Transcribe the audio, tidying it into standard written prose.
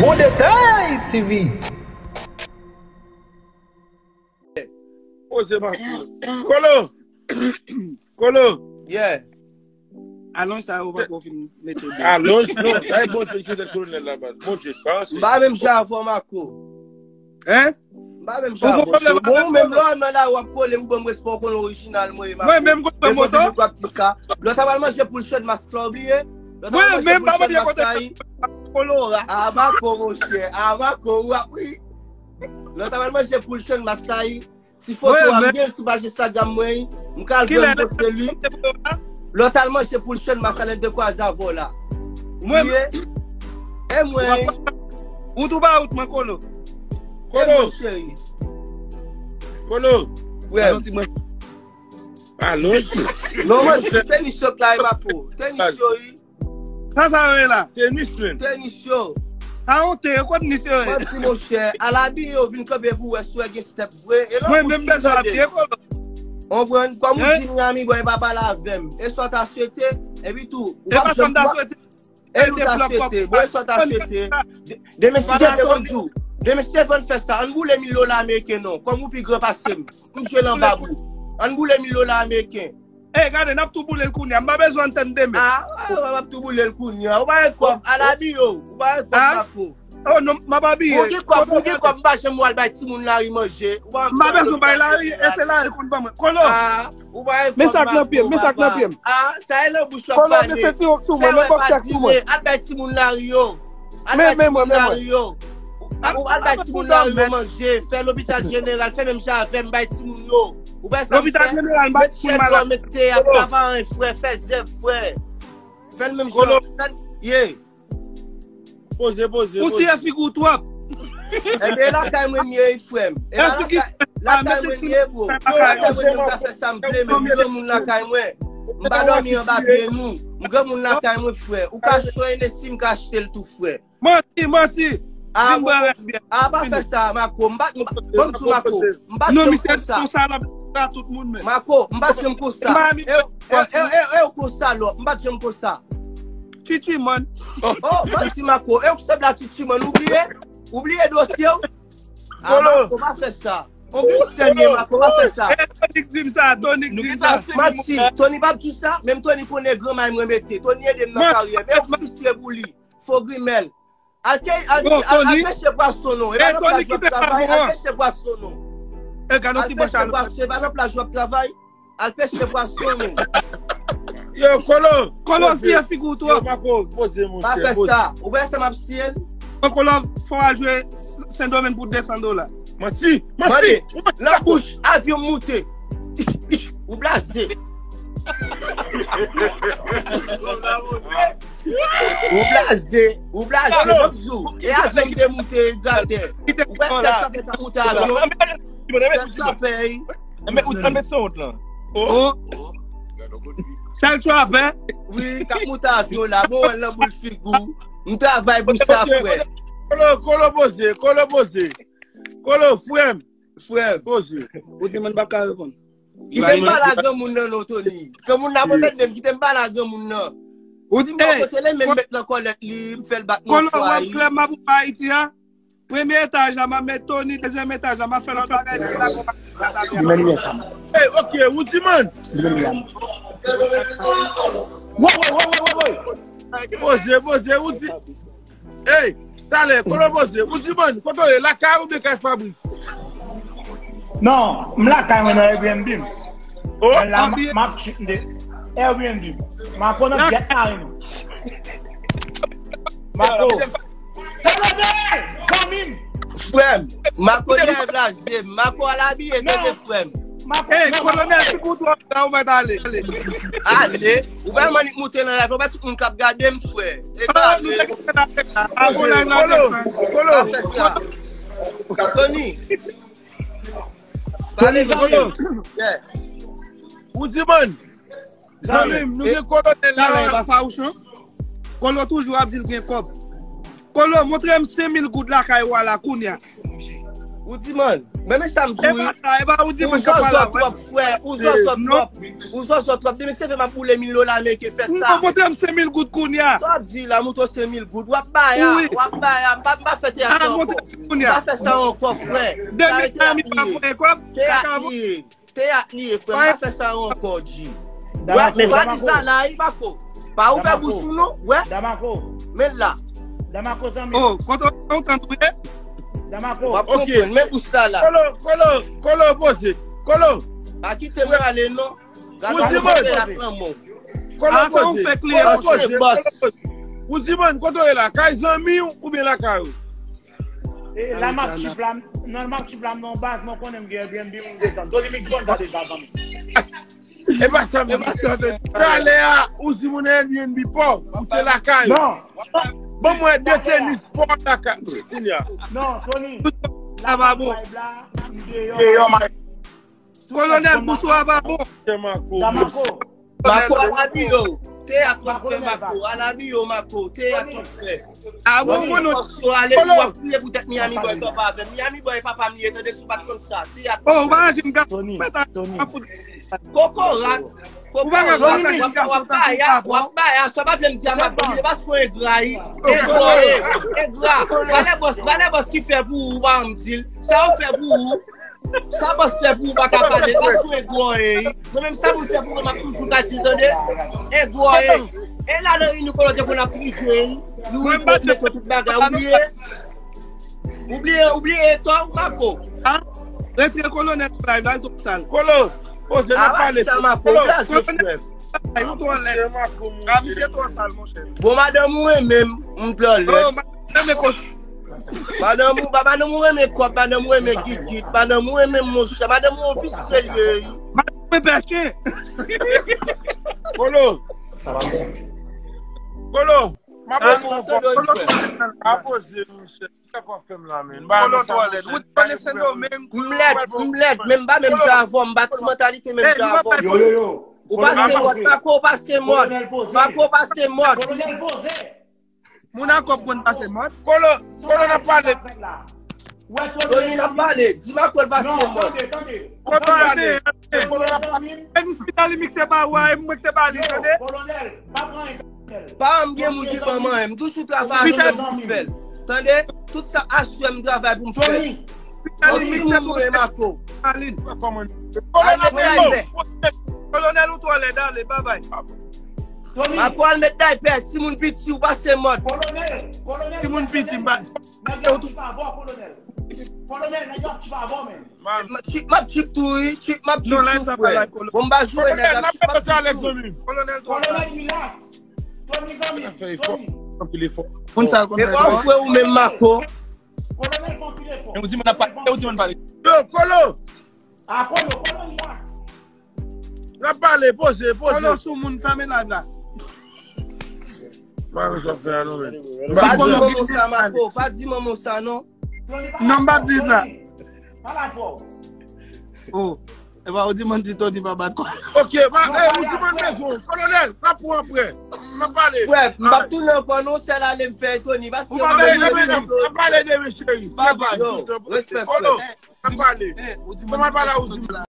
Boletim TV. Ô Zé Marco. Colo. Yeah. Alonso a outra coisa meter. Alonso não, vai botar aqui da coluna lá, mas monte passe. Vai mesmo já vou Marco. Hein? Vai mesmo já. Bom mesmo lá na o colher o bom responde com original moi. Moi mesmo com o motor. Lá tava manger pour chaud mas oublié. Oui, même pas bien côté colora. Abaco oui. Là tava manger pour chaud mas sai. Se for toi bien se baje Instagram moi, on calme de lui. L'autre c'est pour le chien Marcelin de quoi Zavo là. Moi et moi ou tu vas out Colo. Colo. Ouais. Allô. Non mais tennis show là ma peau. Tennis show. Ça va là. Tennis show. Ah on te quoi tennis show. Merci mon cher. À la bi on vient comme vous est sur un step vrai. Moi même pas ça bien Colo. On prend comme dit mon ami boy papa la vem et soit ta souhaité et puis tout ou pas comme ta souhaité et tout ta souhaité boy soit ta souhaité demain si c'est comme tout demain si on fait ça on boule 1000 dollars américains non comme vous plus grand passer monsieur Lambabou on boule 1000 dollars américains eh regardez n'a tout boule le coup n'y a pas besoin d'entendre demain ah on va tout boule le coup n'y a pas comme à la bio on va comme oh non ma babi pourquoi quoi m'pa j'aime moi ba ti moun la ri manger ma besoin ba la ri et c'est là qu'on va Colo ah ou ba mais ça clapiem ah ça est là bouche pas Colo mais c'est tout tout moi même pas ça tout moi alba ti moun la ri yo alba ti moun la ri manger faire l'hôpital général fait même ça avec ba ti moun yo ou ba ça l'hôpital général ba ti moun malade mettre à travailler frère faire zèbre frère faire même Colo yeah Pose. O ti é figura tua. É bem lá cai meu meu frem. É lá cai meu meu bro. Eu tá fazer sample mais se mon lá cai moi. M'ba dormir en bas pied nous. M'gam mon lá cai moi frère. O ka choyer ne sim ka acheter tout frère. Menti. Ah pas faire ça Marco. M'ba tu Marco. M'ba non mais c'est tout ça là pra tout monde même. Marco, m'ba j'aime pour ça. Eu pour ça là. M'ba j'aime pour ça. Titi man. Oh, merci Marco. Eu que sabe la Titi man, oubliez dossier. Ah, on va faire ça. On continue Marco, on va faire ça. Tonic dim ça. Mati, Tony pas tout ça, même Tony connaît grand main me metter. Tony aide dans carrière. Mais frustré pour lui. Faut grimel. Alqué chez poisson non. Et Tony qui travaille, alqué chez poisson non. Et garanti bon travail. C'est pas la plage de travail. Alqué chez poisson non. Yo Colo se a figura tua. Vai festa. O vai ser mais ciel. O Colo foi jogar Saint-Domingue por $200. Mati. La couche avion monté. O blasé. O blasé. E avião de monté gardé. O vai ser só para montar avião. Só para ir. Mas o também são outro. Oh. C'est le trap, hein? Oui, quand on t'a vu là, bon, on l'a boule figou. On travaille pour ça, frère. Colo posé. Colo, frère, posé. Vous demandez pas qu'à répondre. Il t'aime pas la gamme, non, Tony. Comme on a pas fait même, il t'aime pas la gamme, non. Vous dites, moi, c'est les mêmes maintenant qu'on l'a dit, me fait le battre. Colo, moi, je clame ma bouche à Haïti, hein? Premier étage, là, ma mère Tony, deuxième étage, là, ma fait l'autre. Hey, ok, vous demandez. Você, o ti. Ei, tá le, Colo você, o ti mano, quanto é lá carro de Caio Fabrício? Não, lá carro não é Airbnb. Oh, map de Airbnb. Mas quando é carro. Marco. Come in. Frem, Marco é Brasil, Marco lá bi é de frem. Ei, colonel, fica do lado da uma dali. Ali, o vai manic monter na live, vai todo mundo cap garder me frère. Colo. Capitani. Vale, Colo. O Diman. Zamim, nous est colonel là, va faire ouchon. Colo toujours a dit qu'il y a cop. Colo, montre-moi 5000 goud la caille wala kounia. Udziman, même ça me Demarco, ok, mais pour ça là. Colo, posé. Colo. À qui te met à l'élan? Colo, fait clair. Ouzimane, quand on est là, Kaizami ou bien la Kaou? La marque Chiblam, non, marque Chiblam, non, base, non, qu'on aime bien, bien, bien, descend. Donne les mixons, ça déjà, Zami. Et pas ça, mais pas ça. Kaléa, Ouzimane, bien, bien, bien, bien, la Kaou. Non. Bon, moi, de tennis, pour la carte. Non, Tony. Ça va bon. Colonel Boussoua va bon. Demarco. Demarco, t'es à ton frère. Ah bon, moi, non. Miami Boy, papa. Miami Boy, papa, m'y est de soubattre comme ça. Oh, va, j'ai une garde. Tony. Cocorat. Ou va me voir ça comme ça ou pas ça va me dire ma bonne pas se coin graille et gras va les boss qui fait pour va me dire ça on fait pour ça boss fait pour pas parler pas se coin graille même ça vous fait pour ma tout pas se donner et graille et là là nous colote pour la prison nous pas de toute bagarre oublier toi Marco hein rentre colonel drive là tout ça colo. Você não fala sama pouca, aí eu tô lá. Avise tua sal, mon cher. Bom madame ou même, on pleure. Oh, madame coach. Madame ou baba não ou même quoi, madame ou même kiki, madame ou même mon cher, madame ou office sérieux. Madame Bercher. Colo. Salam. Colo. Ma apose mon cher. Même pas même j'avons mentalité même j'avons ou passer mode mon comprendre passer mode colo n'a pas de Tony n'a pas de dis-moi quoi passer mode attendez, tout ça assume travail pour me faire. Colonel ou toi les dames, les babayes. Après le médaille perd, si mon petit ou pas c'est mort. Colonel, si mon petit ou pas. Colonel, n'ayant tu vas avoir même. Ma chip tout, ma chip tout. Bon bah jouer. Colonel, relax. Tony. On s'en compte. Ou même Marco. On dit on parle. Colo. Ah Colo relax. La parler poser. Colo sous mon famille là. Maman ça fait non. Pas Colo ça Marco, pas dit maman ça non. Non pas dit ça. Pas fort. Oh, et va on dit mon dit Tony baba. OK, va on dit mon maison. Colonel, pas pour après. Ouais, m'a tout le panneau c'est là les faire Tony parce que on parler de mes chéris. Bye bye. Respect. On parler. On dit pas là où